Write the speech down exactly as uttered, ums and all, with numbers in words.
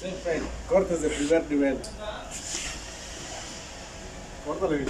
Siempre cortes de primer nivel. Córtale.